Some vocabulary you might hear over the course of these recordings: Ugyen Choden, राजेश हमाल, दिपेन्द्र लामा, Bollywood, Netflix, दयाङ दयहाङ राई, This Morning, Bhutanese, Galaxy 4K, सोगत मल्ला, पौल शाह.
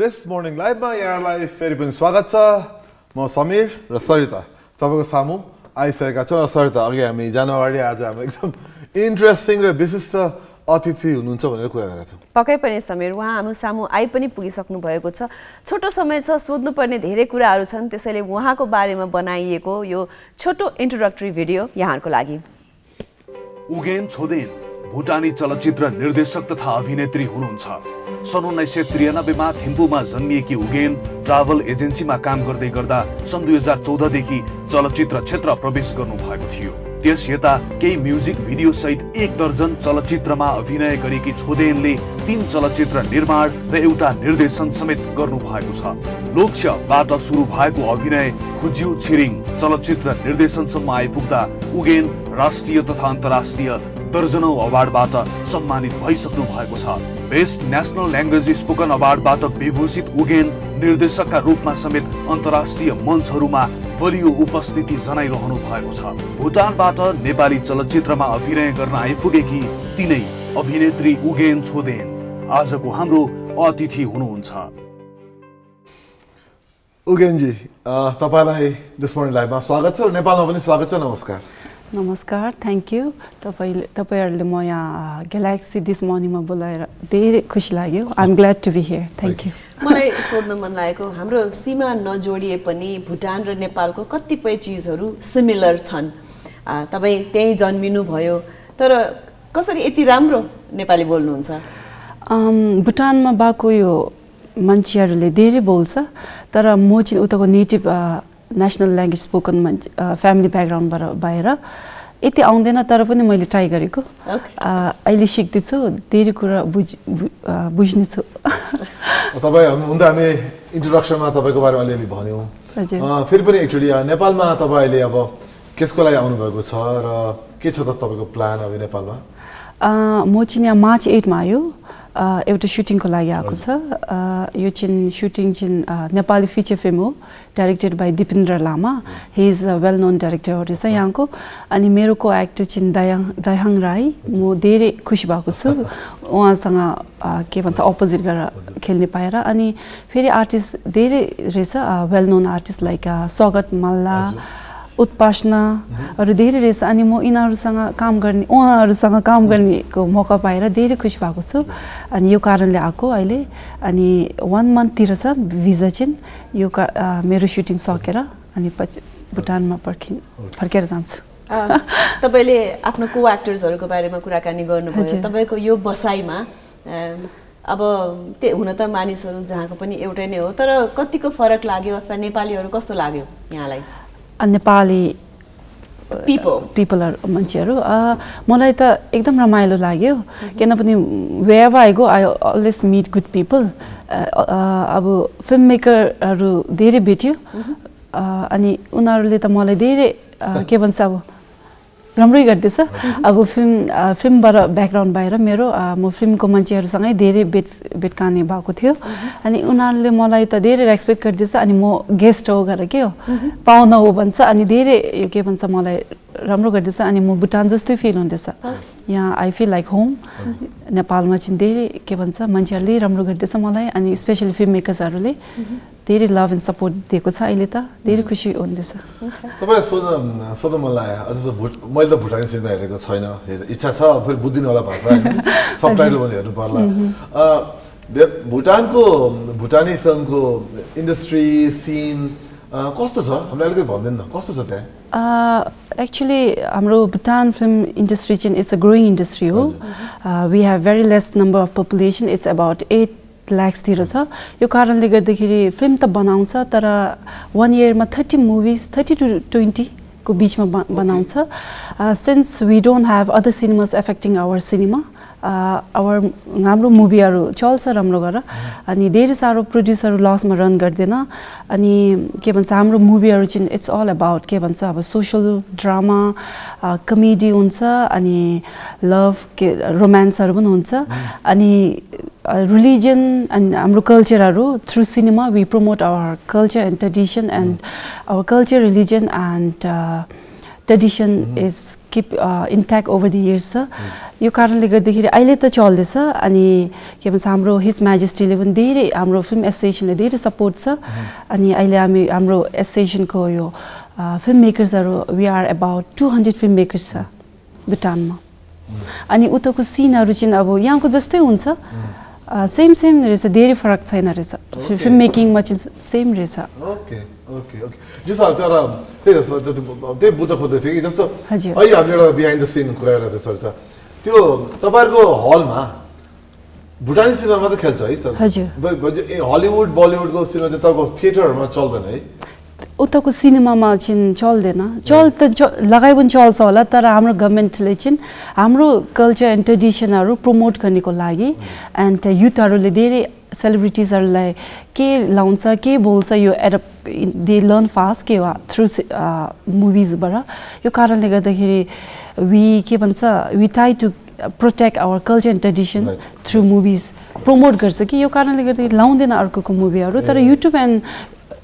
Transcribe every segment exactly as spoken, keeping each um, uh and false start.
This morning live ma yaralai feri pani swagat cha. Ma Samir ra Sarita. Tapako samu aisakeka chha ra Sarita agi hami January aaj hami ekdam interesting ra bisishta अतिथि हुनुहुन्छ भनेर कुरा गरेका थियौ पक्कै पनि समीर वहा हाम्रो सामु आइ पनि पुगिसक्नु भएको छ छोटो समय छ सोध्नु पर्ने धेरै कुराहरु छन् त्यसैले वहाको बारेमा बनाइएको यो छोटो इन्ट्रोडक्टरी भिडियो यहाँहरुको लागि उगेन छोदेन भुटानी चलचित्र निर्देशक तथा अभिनेत्री हुनुहुन्छ सन् उन्नाइस सय त्रियानब्बे मा थिम्पूमा जन्मिएकी उगेन ट्राभल एजेन्सीमा काम गर्दै गर्दा सन् दुई हजार चौध देखि चलचित्र क्षेत्र प्रवेश गर्नु भएको थियो त्यस यता केही म्युजिक भिडियो सहित एक दर्जन चलचित्रमा अभिनय गरेकी छोदेनले तीन चलचित्र निर्माण र एउटा निर्देशन समेत गर्नु भएको छ लोकसभाबाट सुरु भएको अभिनय खुज्यु छिरिङ चलचित्र निर्देशन सम्म आइपुग्दा उगेन राष्ट्रिय तथा अन्तर्राष्ट्रिय दर्जनौ अवार्डबाट सम्मानित भइसक्नु भएको छ बेस्ट नेशनल ल्याङ्ग्वेज स्पोकन अवार्डबाट विभूषित उगेन निर्देशकका रूपमा समेत अन्तर्राष्ट्रिय मञ्चहरुमा बलियो उपस्थिति जनाइरहनु भएको छ भुटानबाट नेपाली चलचित्रमा अभिनय गर्न आइपुगेकी तिनै अभिनेत्री उगेन छोदेन आजको हाम्रो अतिथि हुनुहुन्छ उगेन जी तपाईलाई दिस मर्निङ लाइभमा स्वागत छ नेपालमा पनि स्वागत छ नमस्कार नमस्कार थ्यांक यू तपाईले तपाईहरुले म यहाँ ग्यालेक्सी दिस मर्निङमा बोलाएर धेरै खुशी लाग्यो I am glad to be here thank you मलाई सोध्न मन लागेको हाम्रो सीमा नजोडिए पनि भुटान र नेपालको कतिपय चीजहरु सिमिलर छन् तपाई त्यही जन्मिनु भयो तर कसरी यति राम्रो नेपाली बोल्नुहुन्छ अम भुटानमा बाको यो मान्छेहरुले धेरै बोल्छ तर म चाहिँ उताको native national language spoken family background बाट बाहिर यति आउँदैन तर पनि मैले ट्राई गरेको अहिले सिक्दै छु धेरै कुरा बुझ बुझ्ने छु तपाईं हुँदा हामी इन्ट्रोडक्सनमा तपाईको बारेमा अलिअलि भन्यौ फेरि पनि एक्चुअली नेपालमा तपाईले अब केसको लागि आउनु भएको छ र के छ त तपाईको प्लान अब नेपालमा म चाहिँ यहाँ मार्च आठ मा आयो एउटा सुटिङको लागि आएको छ यो चाहिँ सुटिङ चाहिँ नेपाली फिचर फिल्म हो directed by दिपेन्द्र लामा he is a well known director हो रहेछ यहाँको अनि मेरो को एक्टर चाहिँ दयाङ दयहाङ राई म धेरै खुसी भएको छु उहाँसँग के भन्छ अपोजिट गरेर खेल्ने पाएर अनि फेरि आर्टिस्ट धेरै रहेछ well known artist like सोगत मल्ला उत्पासना अरु धेरै रहेछ अनि म इनाहरुसँग काम गर्ने उहाँहरुसँग काम गर्नेको मौका पाएर धेरै खुसी भएको छु अनि यो कारणले आको अहिले अनि एक मन्थ तिर छ भिजा चाहिँ यो मेरो शूटिङ सकेर अनि भुटानमा पर्खिन फर्केर जान्छु तपाईले आफ्नो को एक्टर्सहरुको बारेमा कुराकानी गर्नुभयो तपाईको यो बसाइमा अब ते हुन त मानिसहरु जहाँको पनि एउटै नै हो तर कतिको फरक लाग्यो अथवा नेपालीहरु कस्तो लाग्यो यहाँलाई Nepali people, people are mancheru. मलाई त एकदम रमाइलो लाग्यो किनभने wherever I go, I always meet good people. अब filmmaker हरु धेरै भेट्यो अनि उनीहरुले त मलाई धेरै के भन्छ अब राम्रै गर्दैछ अब फिल्म फिल्मबाट ब्याकग्राउन्ड बाहिर मेरो म फिल्मको मान्छेहरुसँगै धेरै भेट भेटकाने भएको थियो अनि उनीहरुले मलाई त धेरै रेस्पेक्ट गर्दैछ अनि म गेस्ट हो गरे के हो पाहुना हो भन्छ अनि धेरै के भन्छ मलाई राम्रो गर्दैछ अनि म भुटान जस्तै फिल हुँदैछ यहाँ आई फिल लाइक होम नेपालमा चाहिँ धेरै के भन्छ मान्छेहरुले राम्रो गर्दैछ मलाई अनि स्पेशली फिल्म मेकर्सहरुले धेरै लभ एन्ड सपोर्ट दिएको छ अहिले त धेरै खुसी हुँदैछ तपाई सोध्न सोध्न मन लाग्यो अझ मैले त भुटानी सिनेमा हेरेको छैन इच्छा छ फेरि बुझ्दिन होला भाषा सबटाइटल पनि हेर्नु पर्ला भुटानको भुटानी फिल्मको इन्डस्ट्री सिन कस्तो छ हामीलाई अलिकति भन्दैन न कस्तो छ त्यहाँ Actually, our Bhutan film industry it's a growing industry. Uh, we have very less number of population. It's about eight lakhs. This कारण लेगर्दे film तब बनाऊँसा तरा one year में thirty movies, thirty to twenty को बीच में बनाऊँसा. Since we don't have other cinemas affecting our cinema. Our हाम्रो मुभीहरु चल्छ राम्रो गरेर अनि धेरै सारो प्रोड्युसरहरु लसमा रन गर्दैन अनि के भन्छ हाम्रो मुभीहरु चाहिँ इट्स ऑल अबाउट के भन्छ अब सोशल ड्रामा कमेडी हुन्छ अनि लभ के रोमान्सहरु पनि हुन्छ अनि रिलिजन अनि हाम्रो कल्चरहरु through cinema we promote our culture and tradition and our culture religion and tradition is keep uh, intact over the years, sir. You currently get the here. I let the child, sir, and His Majesty Levin Diri, Amro Film Association, Diri support, sir, and I lami Amro Association Koyo. Filmmakers are we are about two hundred filmmakers, sir, Bhutanma. And you Utako scene origin abo Yanko just unsa. Uh, same same there is a dairy for filmmaking much same reza. Okay, okay, okay. Just after um, they just I behind the scene Korea Salta. Tilo Tabargo Hall Ma Bhutan cinema the Kelsa. But Hollywood, Bollywood goes cinema the theatre much all the night. Utako cinema marchin Choldena. Chol the Lagavan Chol Sola, Amro government legend, Amro culture and tradition are promote Kanikolagi, and youth are ledere celebrities are like K Launsa, K Bolsa, you add up they learn fast Kewa through uh, movies bara. You currently got the here we keep on sir, we try to protect our culture and tradition right. through movies. Promote Garsaki, you currently got the Laundena Arco movie, or YouTube and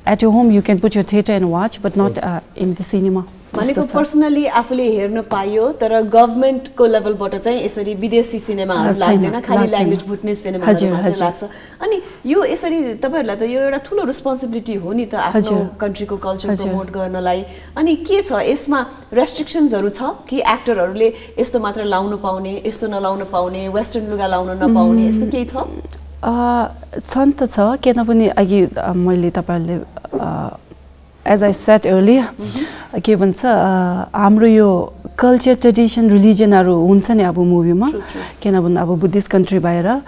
at your home, you can put your theatre and watch, but not uh, in the cinema. Maniko personally, आफुले हेर्न पायो तर government को level बाट चाहिँ यसरी विदेशी सिनेमाहरु लाग्दैन खाली language भुट्ने सिनेमाहरु मात्र लाग्छ अनि यो यसरी तपाईहरुलाई त यो एउटा ठूलो responsibility हो नि त आफ्नो country को culture promote गर्नलाई अनि के छ यसमा restrictions हरु छ कि actor हरुले यस्तो मात्र लाउन पाउने यस्तो नलाउन पाउने western लुगा लाउन नपाउने यस्तो के छ Uh, as I said earlier, Amro culture, tradition, religion are abu movie ma. Abu Buddhist country baira.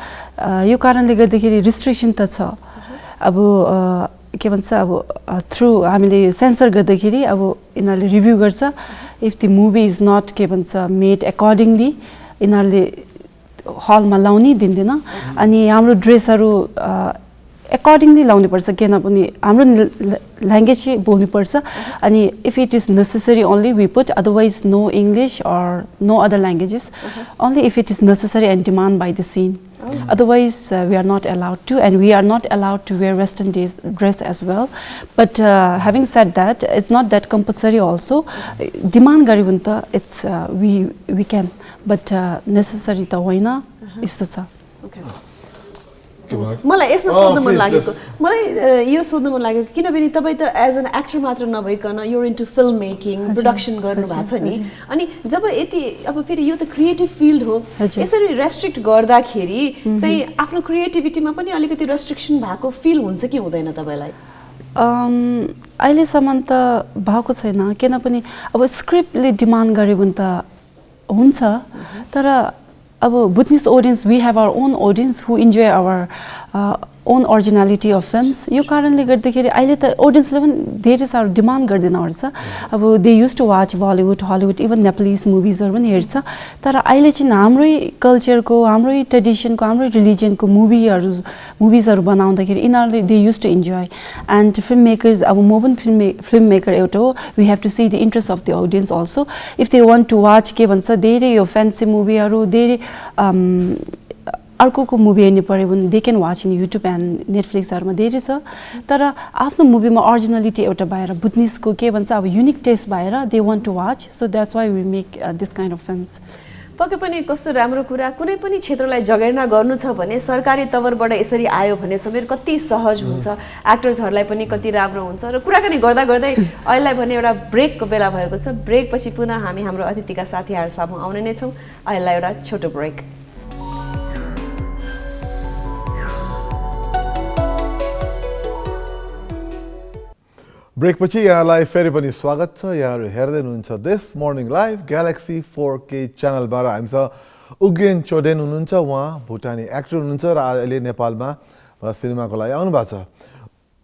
You currently got the restriction tatsa. Abu through Amili censor gadakiri abu in a review garsa. If the movie is not made accordingly, in a hall ma launi dindina ani hamro dress haru accordingly launi parcha kena pani hamro language bolnu parcha ani if it is necessary only we put otherwise no English or no other languages only if it is necessary and demand by the scene otherwise uh, we are not allowed to and we are not allowed to wear western dress as well but uh, having said that it's not that compulsory also demand garibunta it's uh, we we can but uh, necessary ta hoina isto cha okay मलाई यसमा सोध्न मन लागेको मलाई यो सोध्न मन लागेको किनभने तपाई त एज एन एक्टर मात्र नभइकन you are into film making production गर्नु भएको छ नि अनि जब यति अब फेरि यो त क्रिएटिभ फिल्ड हो यसरी रेस्ट्रिक्ट गर्दाखेरि चाहिँ आफ्नो क्रिएटिभिटीमा पनि अलिकति रेस्ट्रिक्सन भएको फिल हुन्छ कि हुँदैन तपाईलाई अम अहिले सम्म त भएको छैन किन पनि अब स्क्रिप्टले डिमान्ड गरे भने त हुन्छ तर Our Bhutanese audience, we have our own audience who enjoy our uh, own originality of films. You currently get the here. I let the audience level. There is our demand garden orsa. Our they used to watch Bollywood, Hollywood, even Nepalese movies or one orsa. Tara I let in Amroi culture ko, Amroi tradition ko, Amroi religion ko movie or movies or banaun the here. In our they used to enjoy. And filmmakers, our modern filmmaker auto, we have to see the interest of the audience also. If they want to watch ke bansa, they your fancy movie or they Um, they can watch in YouTube and Netflix. There is a after movie originality out of Baira, Bhutanese ko unique taste Baira, they want to watch, so that's why we make uh, this kind of films. पक्कै पनि कस्तो राम्रो कुरा कुनै पनि क्षेत्रलाई जगेर्ना गर्नु छ भने सरकारी तवरबाट यसरी आयो भने सबै कति सहज हुन्छ एक्टर्सहरुलाई पनि कति राम्रो हुन्छ र कुराकानी गर्दा गर्दै अहिलेलाई भने एउटा ब्रेकको बेला भएको छ ब्रेक पछि पुनः हामी हाम्रो अतिथिका साथीहरु सामु आउने नै छौं अहिलेलाई एउटा छोटो break Break pachi yaha lai feri pani swagat cha yaharu herdai hununcha this morning live Galaxy four K channel bara hamsa Ugyen Choden hununcha waha Bhutani actor hununcha ra aile Nepal ma cinema ko lai aunu bhayo cha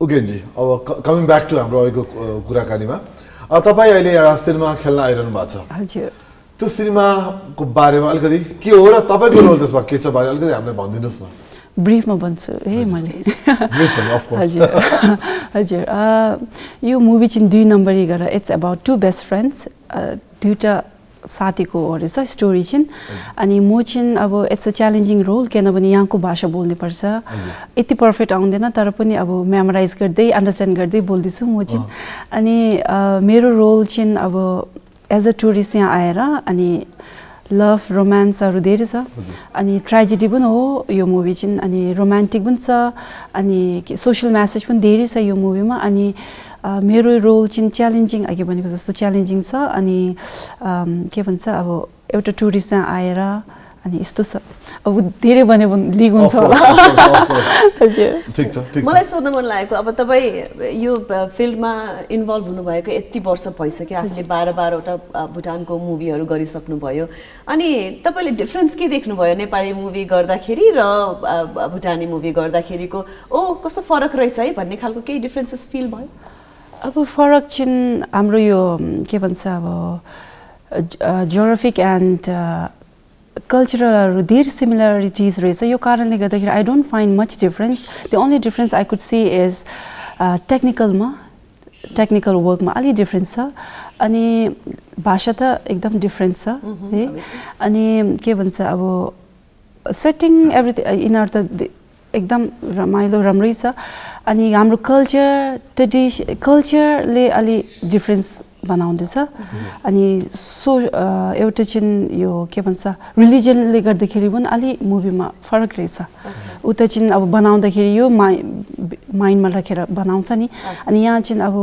Ugyen ji aba coming back to hamro ahiko kurakani ma tapai aile euta cinema khelna airahnu bhayo cha Hajur tyo cinema ko barema alikati ke ho ra tapai ko role tesma ke cha bhane alikati hamlai bhandinus na Brief ma banchu hey mali. Of course. Hajur. uh, you movie chin two number gara. It's about two best friends. Duita sati ko or is a story chin. Ani mo chin abo it's a challenging role. Kena bani yanko bhasha bolne parsa. Iti perfect aunde na tarapani abo memorize garde, understand garde boldi su mo chin. Ani mero role chin abo as a tourist यहाँ आएरा अनि love romance आरु देरी सा अनि tragedy बन हो यो movie चिन अनि romantic बन सा अनि social message बन देरी सा यो movie मा अनि मेरो role चिन challenging आगे बने कुछ तो challenging सा अनि क्या बन सा अब एउटा tourist यहाँ आएरा अनि इस्तो सा अब देरी बने बन league उन साला ठीक सा ठीक मलाई सोचना मन लायक अब तब भाई यो field मा involve होने भाई को इतनी बर्सा पैसा के आजकल बार बार उटा भूटान को movie और गरी सकने भाइयो अनि तब भाई difference की देखने भाइयो नेपाली movie गर्दा खेरी र भूटानी movie गर्दा खेरी को ओ कुछ तो फरक रही सही बन्ने खाल को क्या differences feel भाई अब फरक चिन हमरो यो क्या बंसा वो geographic and cultural there similarities so you currently I don't find much difference. The only difference I could see is uh, technical ma technical work ma ali difference ani bhasha ta ekdam difference ani ke bhancha abo setting everything in our ekdam ramailo ramrai cha ani hamro culture tradition culture le ali difference बनाऊंगी सा अनि so ये उटे चिन यो क्या बंसा religion लेकर देखेरी बन Ali movie में फरक रही सा उटे चिन अब बनाऊं देखेरी यो माइन मल रखेरा बनाऊं सा नहीं अनि यहाँ चिन अब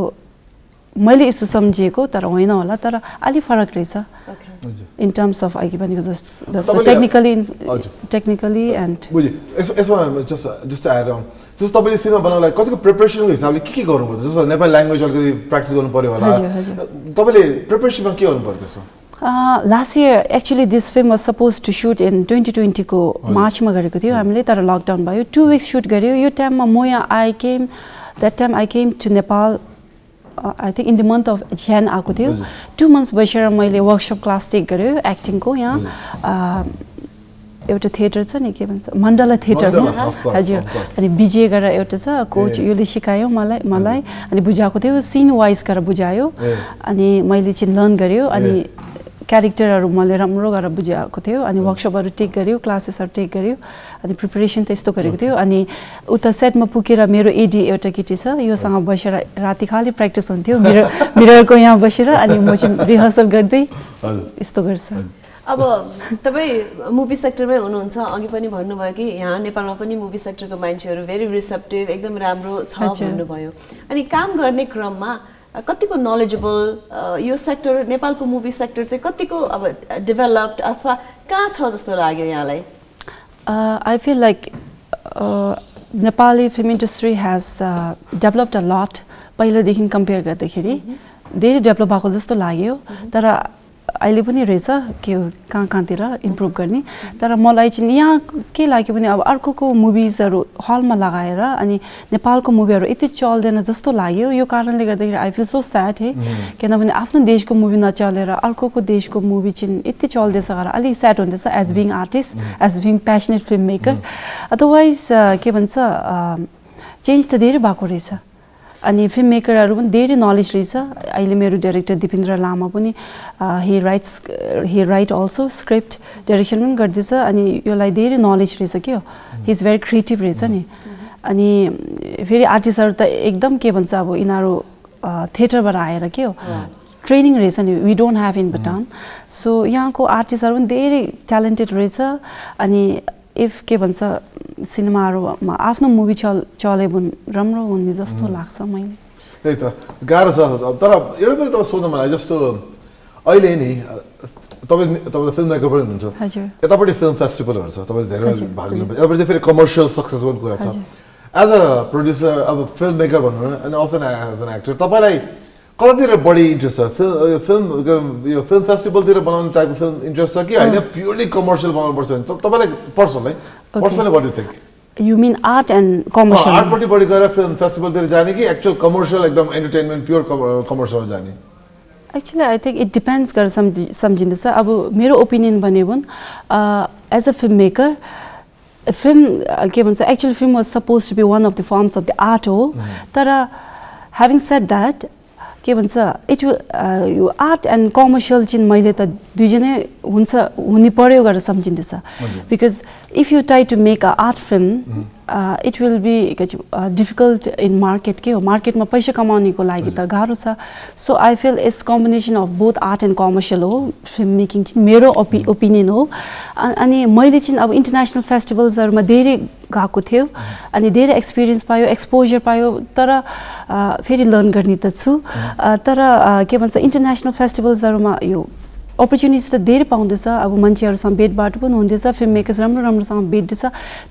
मले इसको समझे को तर वहीना वाला तर अली फरक रही सा in terms of आगे बनी को technically technically and मुझे ऐसा ऐसा just just add on तो तब ये सीमा बनाओ लाइक कौन सी को प्रिपरेशन के हिसाब से किकी करूँ बोलते हैं जैसे नेपाल लैंग्वेज और किसी प्रैक्टिस करने पड़े वाला तब ये प्रिपरेशन में क्या करने पड़ते हैं so last year actually this film was supposed to shoot in twenty twenty को मार्च में करेंगे तो हमले तारा लॉकडाउन बायो टू वीक्स शूट करेंगे यो टाइम मोया I came that time I came to Nepal Uh, I think in the month of Jan आको थियो two months बसेर मैले workshop class take गरे acting को यहाँ एउटा theatre चा निके बंसा मंडला theatre में हज़िर अनि बीजे करा एउटा सा coach योली शिकायो मलाई मलाई अनि बुझाको थियो scene wise करा बुझायो अनि मैले चिन learn गरे अनि character आरु मलाई रामरो करा बुझाको थियो अनि workshop आरु take गरे classes आरु take गरे अनि preparation तेस्तो करेको थियो अनि उता set में पुकेरा मेरो A D एउटा किटी सा यो सांग बशेरा राती खाली practice होन्ती हो मेरा मेरा को यहाँ बशेरा अनि मुझे rehearsal कर दे इस्तो कर सा अब तबे movie sector में उन्होंने आगे पनी भरने वाले कि यहाँ नेपाल में पनी movie sector को माइंचेरो very receptive एकदम रामरो छाव भरने वायो अनि काम करने क्रम में कतिको knowledgeable यो sector नेपाल को movie sector से कतिको अब developed अथवा कहाँ छाव जस्तो लागे यहाँ लाय Uh, I feel like uh, Nepali film industry has uh, developed a lot. पहले देखिन compare करते खेरी, देरी develop भागो जस्तो लागे हो, तरा आइले पुनी रेसा के कहाँ कहाँ तेरा improve करनी, तरा मॉल आइचन यहाँ के लागे पुनी अब अर्को को movies अरु hall में लगाये रा, अनि नेपाल को movie अरु इतने चौल देना जस्तो लागे हो, यो कारण लेकर देखिर I feel so sad है, कि ना पुनी आपने देश को movie ना चले रा, अर्को को देश को movie चिन इतने चौल दे सगारा, अली sad होने सा as being artist, as being passionate filmmaker, otherwise के बंसा change तो देरी बाको रेसा अनि फिल्ममेकर आरु पनि धेरै नलेज रहेछ अहिले मेरो डाइरेक्टर दिपेन्द्र लामा पनि he writes he write also script direction पनि गर्दैछ अनि योलाई धेरै नलेज रहेछ के हो he is very creative रहेछ नि अनि फेरि आर्टिस्टहरु त एकदम के भन्छ अब इनारो थिएटरबाट आएर के हो ट्रेनिङ रहेछ नि we don't have in Bhutan so यहाँको आर्टिस्टहरु पनि धेरै ट्यालेन्टेड रहेछ अनि if के बंसा सिनेमा आरो माँ आपने मूवी चाल चाले बन रमरो बन्दी जस्तो लाखसा मायने नहीं तो गारो साथ अब तोरा ये लोग तो सोचना माला जस्तो आइले नहीं तबे तबे फिल्म देखो पड़े नहीं तो ये तो बड़ी फिल्म फेस्टिवल हो रहा था तबे देर वाली भाग लेने ये बड़ी फिर कमर्शियल सक्सेस बन कर रहा था as a producer अब फिल्म मेकर बनूँ and also as an actor तबे लाइक कल तेरे बड़ी इंटरेस्ट है फिल्म फिल्म यो फिल्म फेस्टिवल तेरे बनाने टाइप की फिल्म इंटरेस्ट है कि आई ना प्यूरली कमर्शियल बनाने पर्सन तो तब अलग पर्सन है पर्सन है बड़ी think You mean art and commercial? Art बड़ी बड़ी कर रहा फिल्म फेस्टिवल तेरे जाने की एक्चुअल कमर्शियल एकदम एंटरटेनमेंट प्यूर कमर्शियल जाने Actually, I think it depends कर समझने से अब मेरा ओपिनियन बने बन as a filmmaker film के बन से actual film was supposed to be one of the forms of the art हो तरह having said that के भन्छ एचु यो आर्ट एन्ड कमर्शियल चाहिँ मैले त दुई जनै हुन्छ हुनु पर्यो गरेर समझिन्दैछ because if you try to make a art film it will be difficult in market के हो मार्केटमा पैसा कमाउनको लागि त गाह्रो छ so I feel it's combination of both art and commercial हो फिल्म मेकिङ चाहिँ मेरो ओपिनियन हो अनि मैले चाहिँ अब इन्टरनेशनल फेस्टिभल्सहरुमा धेरै गएको थियो अनि धेरै एक्सपीरियन्स पायो एक्सपोजर पायो तर फेरि लर्न गर्ने त छु तर के भन्छ इन्टरनेशनल फेस्टिभल्सहरुमा यो opportunities त धेरै पाउँदैछ अब मान्छेहरुसँग भेटबाट पनि हुँदैछ फिल्म मेकर्स राम्रो राम्रोसँग भेट्दैछ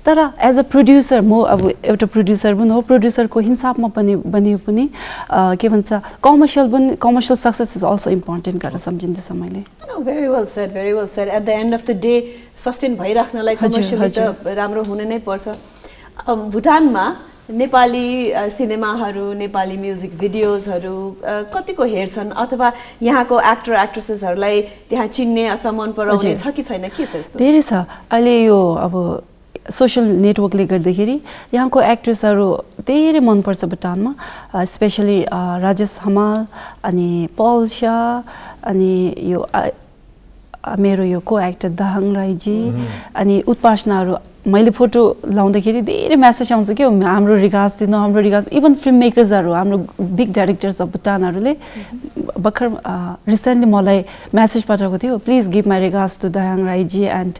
तर एज अ प्रोड्युसर म अब एउटा प्रोड्युसर पनि हो प्रोड्युसरको हिसाबमा पनि बने पनि के भन्छ कमर्शियल पनि commercial success is also important गरेर सम्झिन्दैछ मैले very well said very well said at the end of the day sustain भइराख्नलाई कमर्शियल त राम्रो हुन नै पर्छ भुटानमा नेपाली सिनेमाहरु नेपाली म्युजिक भिडियोजहरु कतिको हेर्छन् अथवा यहाँको एक्टर एक्ट्रेसेसहरुलाई त्यहाँ चिन्ने अथवा मन पराउने छ कि छैन के छ यस्तो धेरै छ अहिले यो अब सोशल नेटवर्कले गर्दाखेरि यहाँको एक्ट्रेसहरु धेरै मन पर्छ भुटानमा स्पेशली राजेश हमाल अनि पौल शाह अनि यो मेरो यो को एक्टर दहाङ राई जी अनि उत्पासनाहरु मैले फोटो लाउँदाखेरि धेरै मेसेज आउँछ के हाम्रो रिगाज दिनु हाम्रो रिगाज इभन फिल्म मेकर्सहरु हाम्रो बिग डाइरेक्टर्स अफ भुटानहरुले भर्खर रिसेन्टली मलाई मेसेज पठाएको थियो please give my regards to Dayang Rai ji and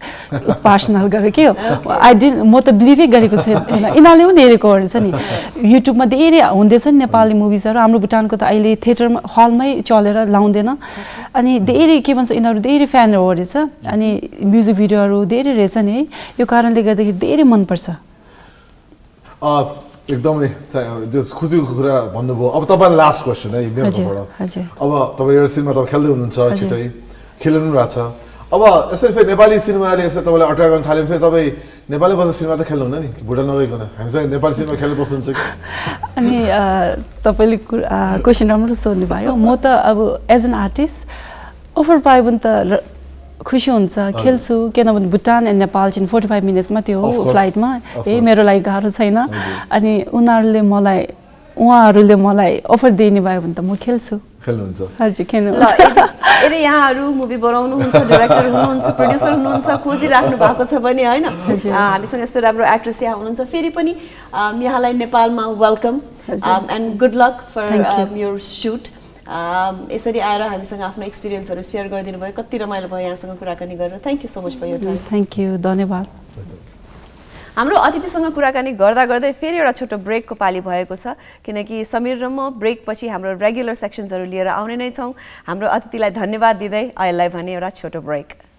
personal गरे के आई डिड म त बिलिभ गरेको छैन इनाले पनि हेरेको हुन्छ नि युट्युबमा धेरै हुँदैछ नि नेपाली मुभिजहरु हाम्रो भुटानको त अहिले थिएटरमा हलमै चलेर लाउँदैन अनि धेरै के भन्छ इनाहरु धेरै फ्यानहरु रहेछ अनि म्युजिक भिडियोहरु धेरै रहेछ नि यो कारणले धेरै मन पर्छ एकदमै खुसीको कुरा भन्नुभयो अब तपाईलाई लास्ट क्वेसन है मेरोबाट अब तपाईँ यो सिनेमा त खेल्दै हुनुहुन्छ छिटै खेल्नु राछ अब यसरी फेरि नेपाली सिनेमाले यसरी तपाईलाई अट्र्याक्ट गर्न थाल्यो फेरि तपाईँ नेपाली भाषा सिनेमा त खेल्नुहुन्न नि भुटान नगइकन हामीसँग नेपाली सिनेमा खेल्न बस्नुहुन्छ कि अनि तपाईले क्वेसन राम्रो सोध्नु भयो म त अब एज एन आर्टिस्ट ओफर पाए पनि त खुशी हुन्छ खेल्छु किनभने भुटान एन्ड नेपाल चाहिँ forty-five मिनेट्समा थियो फ्लाइटमा ए मेरो लागि गाह्रो छैन अनि उनीहरूले मलाई उहाँहरूले मलाई अफर दिने भयो भने त म खेल्छु खेल्नुहुन्छ हजुर खेल्नुहुन्छ यदि यहाँहरू मुभी बनाउनु हुन्छ डाइरेक्टर हुनुहुन्छ प्रोड्युसर हुनुहुन्छ खोजिराख्नु भएको छ भने हैन हामीसँग यस्तो राम्रो एक्ट्रेस यहाँ हुनुहुन्छ फेरि पनि यहाँलाई नेपालमा welcome and good luck for your shoot यसरी आएर हामीसँग आफ्नो एक्सपीरियन्सहरु शेयर गरिदिनु भयो कति रमाइलो भयो यहाँसँग कुराकानी गरेर thank you so much for your time thank you धन्यवाद हाम्रो अतिथिसँग कुराकानी गर्दा गर्दै फेरि एउटा छोटो ब्रेकको पाली भएको छ किनकि समीर र म ब्रेक पछि हाम्रो रेगुलर सेक्सन्सहरु लिएर आउने नै छौं हाम्रो अतिथिलाई धन्यवाद दिदै अहिलेलाई भने एउटा छोटो ब्रेक